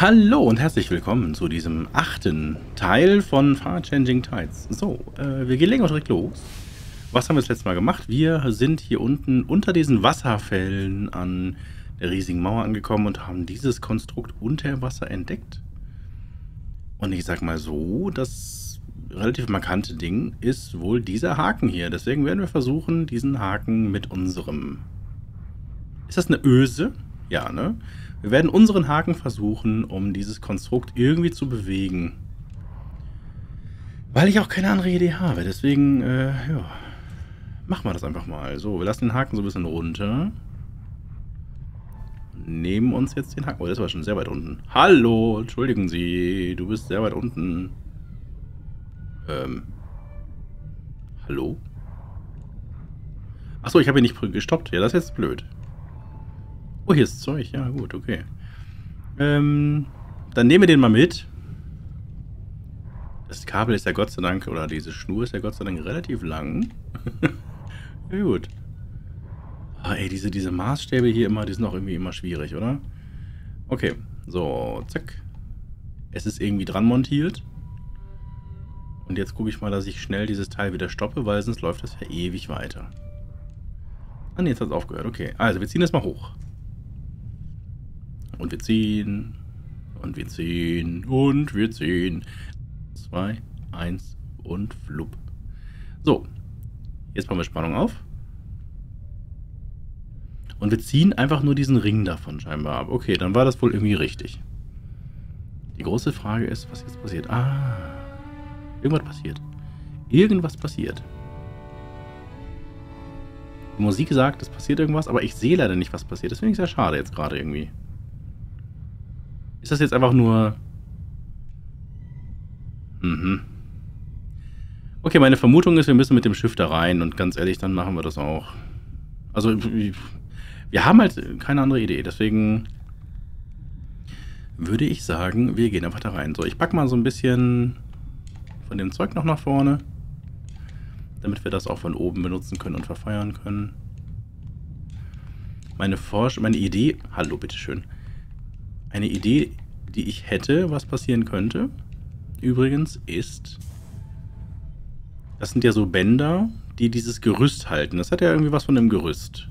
Hallo und herzlich willkommen zu diesem 8. Teil von Far Changing Tides. So, wir gehen gleich mal direkt los. Was haben wir das letzte Mal gemacht? Wir sind hier unten unter diesen Wasserfällen an der riesigen Mauer angekommen und haben dieses Konstrukt unter Wasser entdeckt. Und ich sag mal so, das relativ markante Ding ist wohl dieser Haken hier. Deswegen werden wir versuchen, diesen Haken mit unserem... Ist das eine Öse? Ja, ne? Wir werden unseren Haken versuchen, um dieses Konstrukt irgendwie zu bewegen. Weil ich auch keine andere Idee habe. Deswegen, ja, machen wir das einfach mal. So, wir lassen den Haken so ein bisschen runter. Nehmen uns jetzt den Haken. Oh, das war schon sehr weit unten. Hallo, entschuldigen Sie, du bist sehr weit unten. Hallo? Achso, ich habe ihn nicht gestoppt. Ja, das ist jetzt blöd. Oh, hier ist Zeug. Ja, gut, okay. Dann nehmen wir den mal mit. Das Kabel ist ja Gott sei Dank, oder diese Schnur ist ja Gott sei Dank relativ lang. Ja, gut. Ah, ey, diese Maßstäbe hier immer, die sind auch irgendwie immer schwierig, oder? Okay, so, zack. Es ist irgendwie dran montiert. Und jetzt gucke ich mal, dass ich schnell dieses Teil wieder stoppe, weil sonst läuft das ja ewig weiter. Ah, nee, jetzt hat es aufgehört, okay. Also, wir ziehen das mal hoch. Und wir ziehen. Und wir ziehen. Und wir ziehen. 2, 1 und flupp. So. Jetzt machen wir Spannung auf. Und wir ziehen einfach nur diesen Ring davon scheinbar ab. Okay, dann war das wohl irgendwie richtig. Die große Frage ist, was jetzt passiert. Ah. Irgendwas passiert. Irgendwas passiert. Die Musik sagt, es passiert irgendwas, aber ich sehe leider nicht, was passiert. Das finde ich sehr schade jetzt gerade irgendwie. Ist das jetzt einfach nur... Mhm. Okay, meine Vermutung ist, wir müssen mit dem Schiff da rein. Und ganz ehrlich, dann machen wir das auch. Also, wir haben halt keine andere Idee. Deswegen würde ich sagen, wir gehen einfach da rein. So, ich packe mal so ein bisschen von dem Zeug noch nach vorne. Damit wir das auch von oben benutzen können und verfeuern können. Meine Idee... Hallo, bitteschön. Eine Idee, die ich hätte, was passieren könnte, übrigens, ist, das sind ja so Bänder, die dieses Gerüst halten. Das hat ja irgendwie was von einem Gerüst.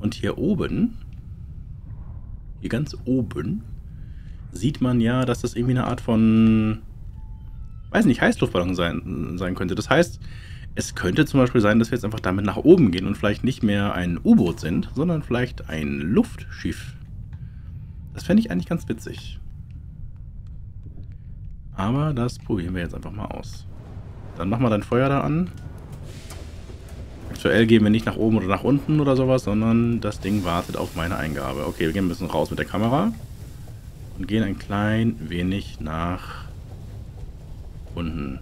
Und hier oben, hier ganz oben, sieht man ja, dass das irgendwie eine Art von, weiß nicht, Heißluftballon sein könnte. Das heißt, es könnte zum Beispiel sein, dass wir jetzt einfach damit nach oben gehen und vielleicht nicht mehr ein U-Boot sind, sondern vielleicht ein Luftschiff. Das fände ich eigentlich ganz witzig. Aber das probieren wir jetzt einfach mal aus. Dann machen wir dein Feuer da an. Aktuell gehen wir nicht nach oben oder nach unten oder sowas, sondern das Ding wartet auf meine Eingabe. Okay, wir gehen ein bisschen raus mit der Kamera. Und gehen ein klein wenig nach unten.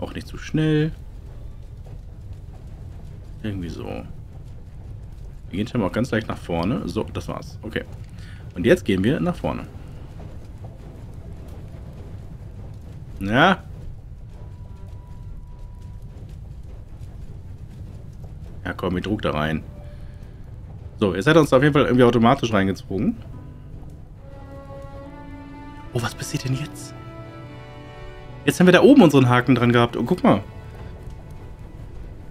Auch nicht zu schnell. Irgendwie so. Wir gehen scheinbar auch ganz leicht nach vorne. So, das war's. Okay. Und jetzt gehen wir nach vorne. Ja. Ja, komm, ich druck da rein. So, jetzt hat er uns auf jeden Fall irgendwie automatisch reingezogen. Oh, was passiert denn jetzt? Jetzt haben wir da oben unseren Haken dran gehabt. Oh, guck mal.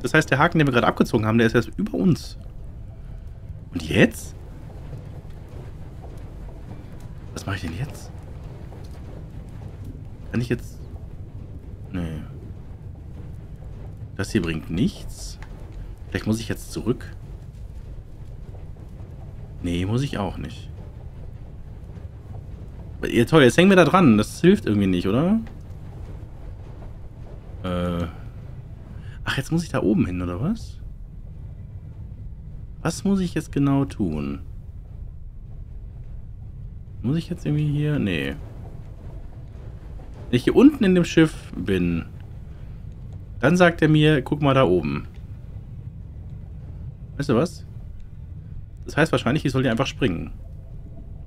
Das heißt, der Haken, den wir gerade abgezogen haben, der ist jetzt über uns. Und jetzt? Was mache ich denn jetzt? Kann ich jetzt... Nee. Das hier bringt nichts. Vielleicht muss ich jetzt zurück. Nee, muss ich auch nicht. Ja, toll, jetzt hängen wir da dran. Das hilft irgendwie nicht, oder? Ach, jetzt muss ich da oben hin, oder was? Was muss ich jetzt genau tun? Muss ich jetzt irgendwie hier? Nee. Wenn ich hier unten in dem Schiff bin, dann sagt er mir, guck mal da oben. Weißt du was? Das heißt wahrscheinlich, ich soll hier einfach springen.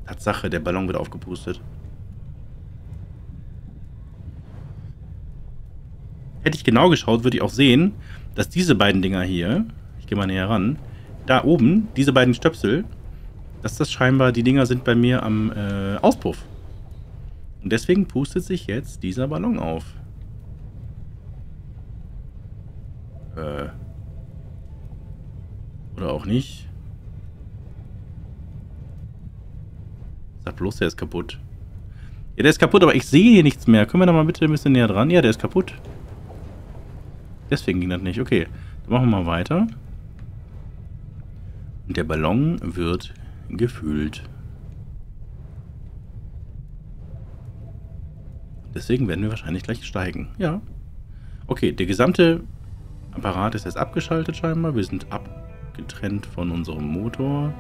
Tatsache, der Ballon wird aufgepustet. Hätte ich genau geschaut, würde ich auch sehen, dass diese beiden Dinger hier, ich gehe mal näher ran, da oben, diese beiden Stöpsel, dass das scheinbar die Dinger sind bei mir am Auspuff. Und deswegen pustet sich jetzt dieser Ballon auf. Oder auch nicht. Sag bloß, der ist kaputt. Ja, der ist kaputt, aber ich sehe hier nichts mehr. Können wir da mal bitte ein bisschen näher dran? Ja, der ist kaputt. Deswegen ging das nicht. Okay, dann machen wir mal weiter. Und der Ballon wird gefüllt. Deswegen werden wir wahrscheinlich gleich steigen. Ja. Okay, der gesamte Apparat ist jetzt abgeschaltet scheinbar. Wir sind abgetrennt von unserem Motor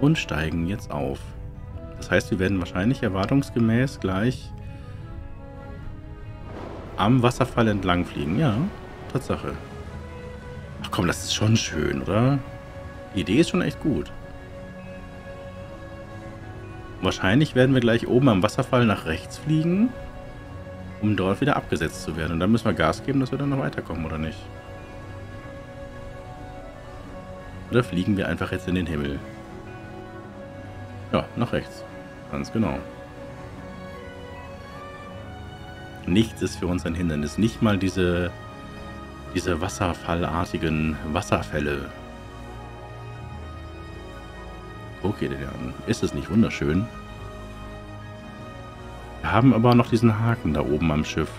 und steigen jetzt auf. Das heißt, wir werden wahrscheinlich erwartungsgemäß gleich am Wasserfall entlang fliegen. Ja, Tatsache. Ach komm, das ist schon schön, oder? Die Idee ist schon echt gut. Wahrscheinlich werden wir gleich oben am Wasserfall nach rechts fliegen, um dort wieder abgesetzt zu werden. Und dann müssen wir Gas geben, dass wir dann noch weiterkommen, oder nicht? Oder fliegen wir einfach jetzt in den Himmel? Ja, nach rechts. Ganz genau. Nichts ist für uns ein Hindernis. Nicht mal diese wasserfallartigen Wasserfälle. Okay, ist es nicht wunderschön? Wir haben aber noch diesen Haken da oben am Schiff.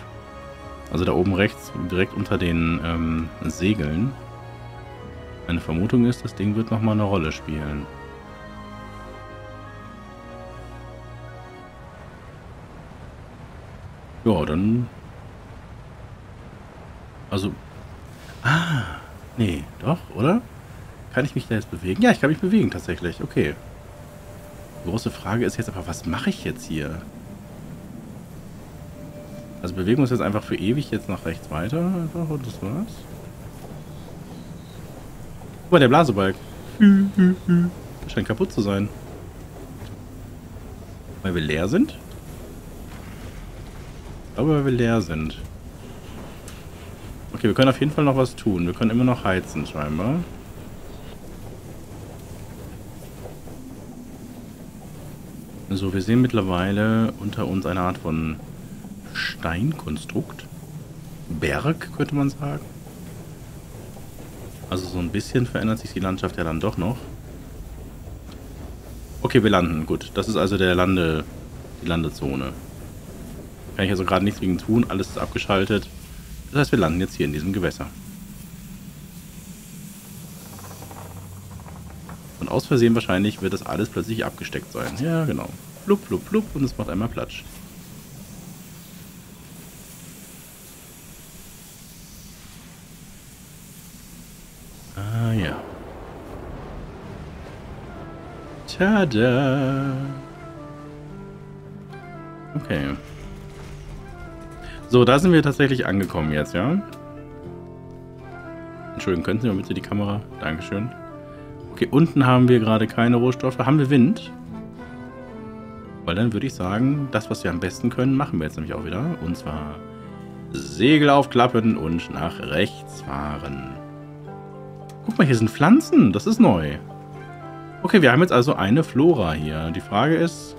Also da oben rechts, direkt unter den Segeln. Meine Vermutung ist, das Ding wird nochmal eine Rolle spielen. Ja, dann... Also... Ah! Nee, doch, oder? Kann ich mich da jetzt bewegen? Ja, ich kann mich bewegen tatsächlich. Okay. Die große Frage ist jetzt aber, was mache ich jetzt hier? Also bewegen wir uns jetzt einfach für ewig jetzt nach rechts weiter. Einfach und das war's. Guck mal, der Blasebalg. Das scheint kaputt zu sein. Weil wir leer sind? Ich glaube, weil wir leer sind. Okay, wir können auf jeden Fall noch was tun. Wir können immer noch heizen scheinbar. So, wir sehen mittlerweile unter uns eine Art von Steinkonstrukt. Berg, könnte man sagen. Also so ein bisschen verändert sich die Landschaft ja dann doch noch. Okay, wir landen. Gut, das ist also der die Landezone. Kann ich also gerade nichts gegen tun. Alles ist abgeschaltet. Das heißt, wir landen jetzt hier in diesem Gewässer. Und aus Versehen wahrscheinlich wird das alles plötzlich abgesteckt sein. Ja, genau. Blub, blub, blub und es macht einmal Platsch. Ah, ja. Tada! Okay. So, da sind wir tatsächlich angekommen jetzt, ja? Entschuldigung, könnten Sie mal bitte die Kamera... Dankeschön. Okay, unten haben wir gerade keine Rohstoffe. Haben wir Wind? Weil dann würde ich sagen, das, was wir am besten können, machen wir jetzt nämlich auch wieder. Und zwar Segel aufklappen und nach rechts fahren. Guck mal, hier sind Pflanzen. Das ist neu. Okay, wir haben jetzt also eine Flora hier. Die Frage ist,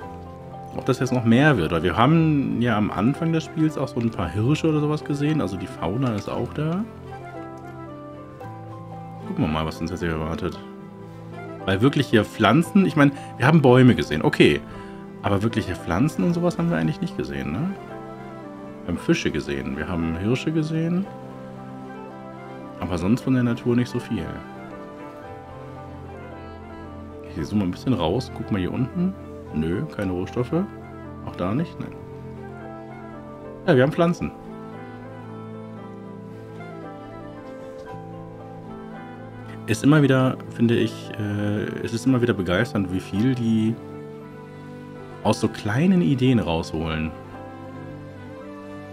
ob das jetzt noch mehr wird. Weil wir haben ja am Anfang des Spiels auch so ein paar Hirsche oder sowas gesehen. Also die Fauna ist auch da. Gucken wir mal, was uns jetzt hier erwartet. Weil wirklich hier Pflanzen, ich meine, wir haben Bäume gesehen, okay. Aber wirklich hier Pflanzen und sowas haben wir eigentlich nicht gesehen, ne? Wir haben Fische gesehen, wir haben Hirsche gesehen. Aber sonst von der Natur nicht so viel. Ich zoome mal ein bisschen raus, guck mal hier unten. Nö, keine Rohstoffe. Auch da nicht, nein. Ja, wir haben Pflanzen. Ist immer wieder, finde ich, es ist immer wieder begeisternd, wie viel die aus so kleinen Ideen rausholen.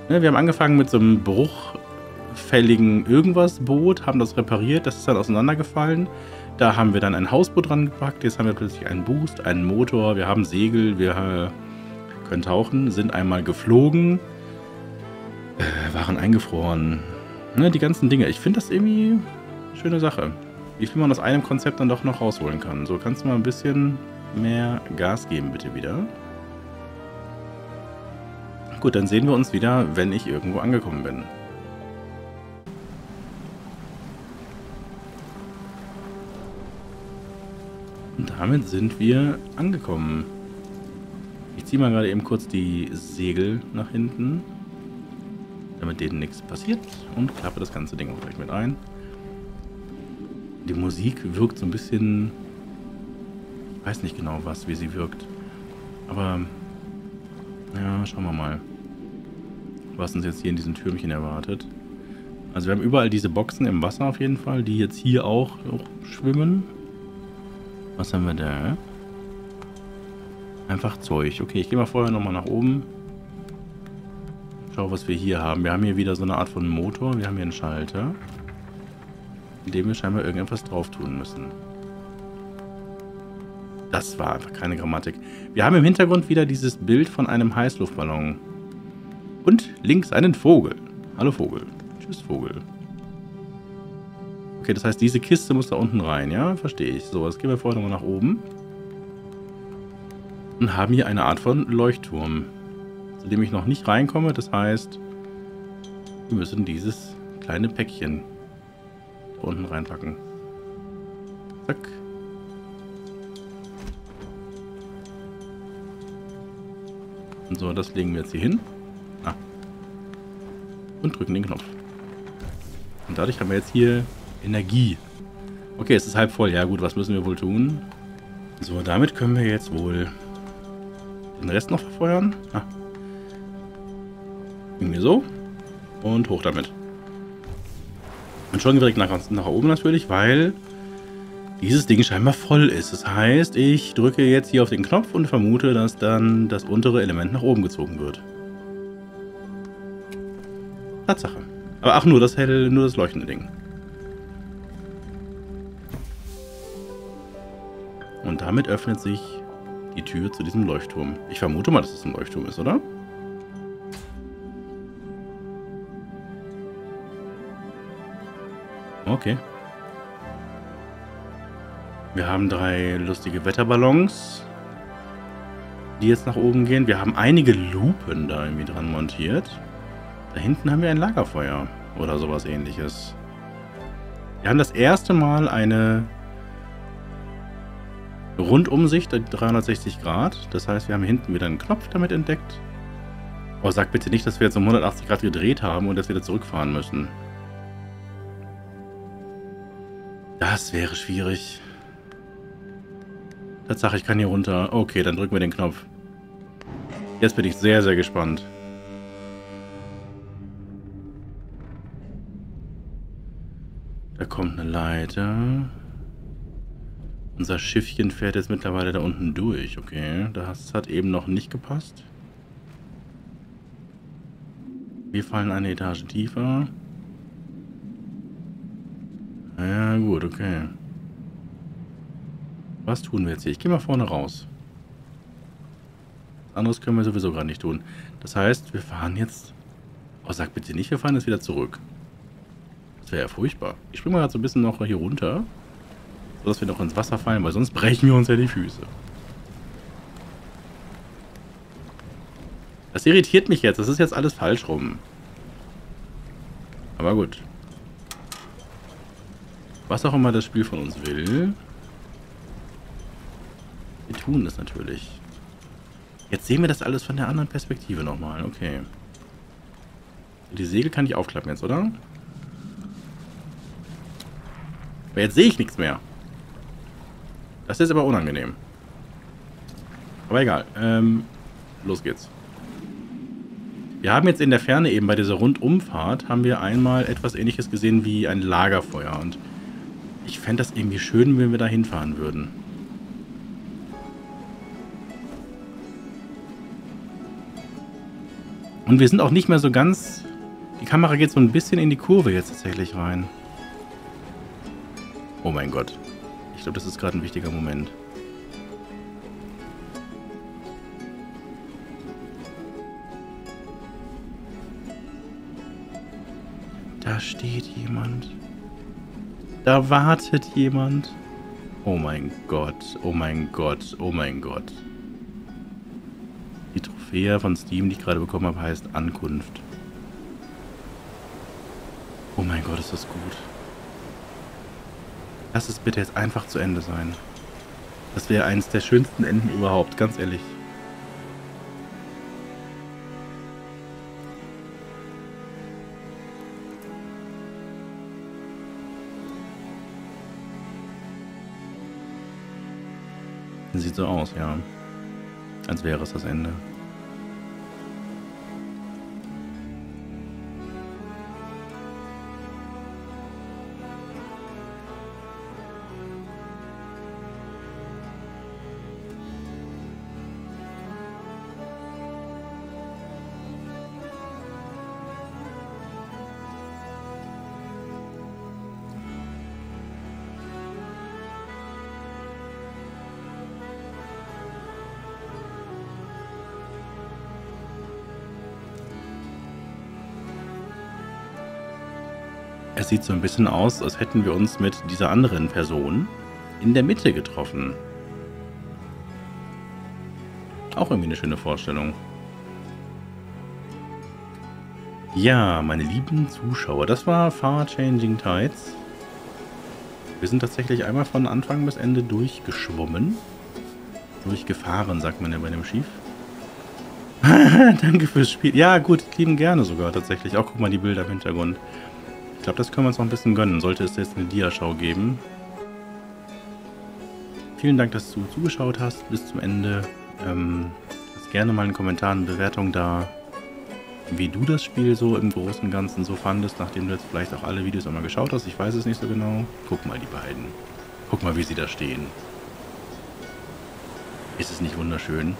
Ne, wir haben angefangen mit so einem bruchfälligen irgendwas-Boot, haben das repariert, das ist dann auseinandergefallen. Da haben wir dann ein Hausboot dran gepackt, jetzt haben wir plötzlich einen Boost, einen Motor, wir haben Segel, wir können tauchen, sind einmal geflogen, waren eingefroren. Ne, die ganzen Dinge, ich finde das irgendwie eine schöne Sache. Wie viel man aus einem Konzept dann doch noch rausholen kann. So kannst du mal ein bisschen mehr Gas geben bitte wieder. Gut, dann sehen wir uns wieder, wenn ich irgendwo angekommen bin. Und damit sind wir angekommen. Ich ziehe mal gerade eben kurz die Segel nach hinten, damit denen nichts passiert, und klappe das ganze Ding auch gleich mit ein. Die Musik wirkt so ein bisschen, ich weiß nicht genau was, wie sie wirkt, aber ja, schauen wir mal, was uns jetzt hier in diesen Türmchen erwartet. Also wir haben überall diese Boxen im Wasser auf jeden Fall, die jetzt hier auch schwimmen. Was haben wir da? Einfach Zeug. Okay, ich gehe mal vorher nochmal nach oben. Schau, was wir hier haben. Wir haben hier wieder so eine Art von Motor. Wir haben hier einen Schalter, in dem wir scheinbar irgendetwas drauf tun müssen. Das war einfach keine Grammatik. Wir haben im Hintergrund wieder dieses Bild von einem Heißluftballon. Und links einen Vogel. Hallo Vogel. Tschüss Vogel. Okay, das heißt, diese Kiste muss da unten rein, ja? Verstehe ich. So, jetzt gehen wir vorher nochmal nach oben. Und haben hier eine Art von Leuchtturm, zu dem ich noch nicht reinkomme. Das heißt, wir müssen dieses kleine Päckchen da unten reinpacken. Zack. Und so, das legen wir jetzt hier hin. Ah. Und drücken den Knopf. Und dadurch haben wir jetzt hier Energie. Okay, es ist halb voll. Ja gut, was müssen wir wohl tun? So, damit können wir jetzt wohl den Rest noch verfeuern. Ah. Irgendwie so. Und hoch damit. Und schon direkt nach oben natürlich, weil dieses Ding scheinbar voll ist. Das heißt, ich drücke jetzt hier auf den Knopf und vermute, dass dann das untere Element nach oben gezogen wird. Tatsache. Aber ach, nur das leuchtende Ding. Und damit öffnet sich die Tür zu diesem Leuchtturm. Ich vermute mal, dass es ein Leuchtturm ist, oder? Okay. Wir haben 3 lustige Wetterballons, die jetzt nach oben gehen. Wir haben einige Lupen da irgendwie dran montiert. Da hinten haben wir ein Lagerfeuer oder sowas ähnliches. Wir haben das erste Mal eine Rundumsicht 360 Grad. Das heißt, wir haben hinten wieder einen Knopf damit entdeckt. Oh, sag bitte nicht, dass wir jetzt um 180 Grad gedreht haben und dass wir da zurückfahren müssen. Das wäre schwierig. Tatsache, ich kann hier runter. Okay, dann drücken wir den Knopf. Jetzt bin ich sehr, sehr gespannt. Da kommt eine Leiter. Unser Schiffchen fährt jetzt mittlerweile da unten durch. Okay, das hat eben noch nicht gepasst. Wir fallen eine Etage tiefer. Ja, gut, okay. Was tun wir jetzt hier? Ich gehe mal vorne raus. Was anderes können wir sowieso gerade nicht tun. Das heißt, wir fahren jetzt... Oh, sag bitte nicht, wir fahren jetzt wieder zurück. Das wäre ja furchtbar. Ich springe mal gerade so ein bisschen noch hier runter, sodass wir noch ins Wasser fallen, weil sonst brechen wir uns ja die Füße. Das irritiert mich jetzt. Das ist jetzt alles falsch rum. Aber gut. Was auch immer das Spiel von uns will, wir tun das natürlich. Jetzt sehen wir das alles von der anderen Perspektive nochmal. Okay. Die Segel kann ich aufklappen jetzt, oder? Aber jetzt sehe ich nichts mehr. Das ist aber unangenehm. Aber egal. Los geht's. Wir haben jetzt in der Ferne eben bei dieser Rundumfahrt haben wir einmal etwas Ähnliches gesehen wie ein Lagerfeuer. Und ich fände das irgendwie schön, wenn wir da hinfahren würden. Und wir sind auch nicht mehr so ganz... Die Kamera geht so ein bisschen in die Kurve jetzt tatsächlich rein. Oh mein Gott. Ich glaube, das ist gerade ein wichtiger Moment. Da steht jemand. Da wartet jemand. Oh mein Gott, oh mein Gott, oh mein Gott. Die Trophäe von Steam, die ich gerade bekommen habe, heißt Ankunft. Oh mein Gott, ist das gut. Lass es bitte jetzt einfach zu Ende sein. Das wäre eines der schönsten Enden überhaupt, ganz ehrlich. Sieht so aus, ja. Als wäre es das Ende. Es sieht so ein bisschen aus, als hätten wir uns mit dieser anderen Person in der Mitte getroffen. Auch irgendwie eine schöne Vorstellung. Ja, meine lieben Zuschauer, das war Far Changing Tides. Wir sind tatsächlich einmal von Anfang bis Ende durchgeschwommen. Durchgefahren, sagt man ja bei dem Schiff. Danke fürs Spiel. Ja gut, lieben gerne sogar tatsächlich. Auch guck mal die Bilder im Hintergrund. Ich glaube, das können wir uns noch ein bisschen gönnen. Sollte es jetzt eine Diashow geben. Vielen Dank, dass du zugeschaut hast bis zum Ende. Lass gerne mal in den Kommentaren eine Bewertung da, wie du das Spiel so im Großen und Ganzen so fandest, nachdem du jetzt vielleicht auch alle Videos einmal geschaut hast. Ich weiß es nicht so genau. Guck mal die beiden. Guck mal, wie sie da stehen. Ist es nicht wunderschön?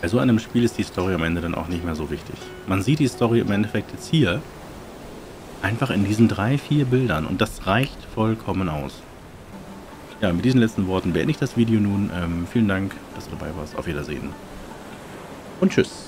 Bei so einem Spiel ist die Story am Ende dann auch nicht mehr so wichtig. Man sieht die Story im Endeffekt jetzt hier. Einfach in diesen 3, 4 Bildern. Und das reicht vollkommen aus. Ja, mit diesen letzten Worten beende ich das Video nun. Vielen Dank, dass du dabei warst. Auf Wiedersehen. Und tschüss.